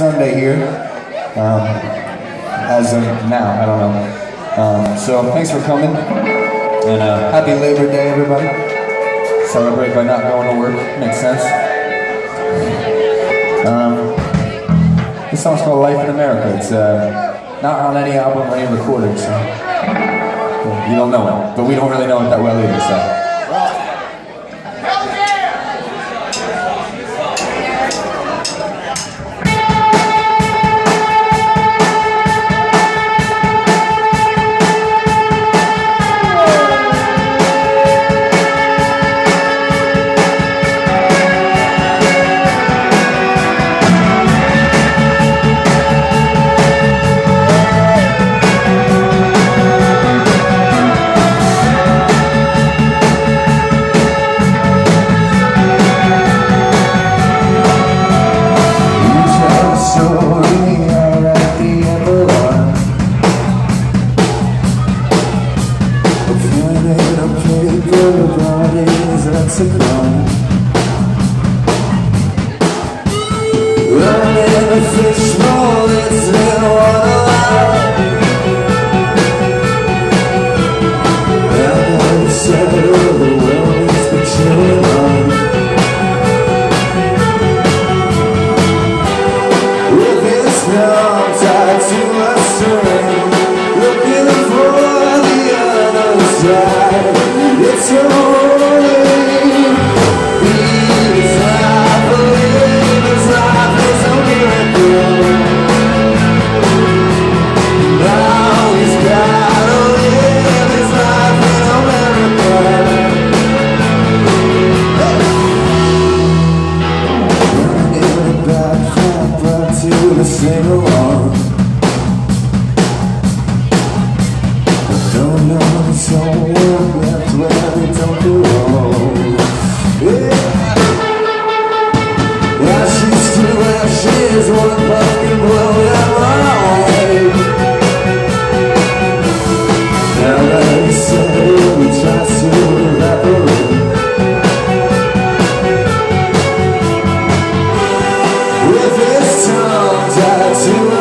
Sunday here, as of now, I don't know. So thanks for coming, and happy Labor Day, everybody. Celebrate by not going to work, makes sense. This song's called Life in America. It's not on any album or any recording, so you don't know it, but we don't really know it that well either, so. With his tongue tied to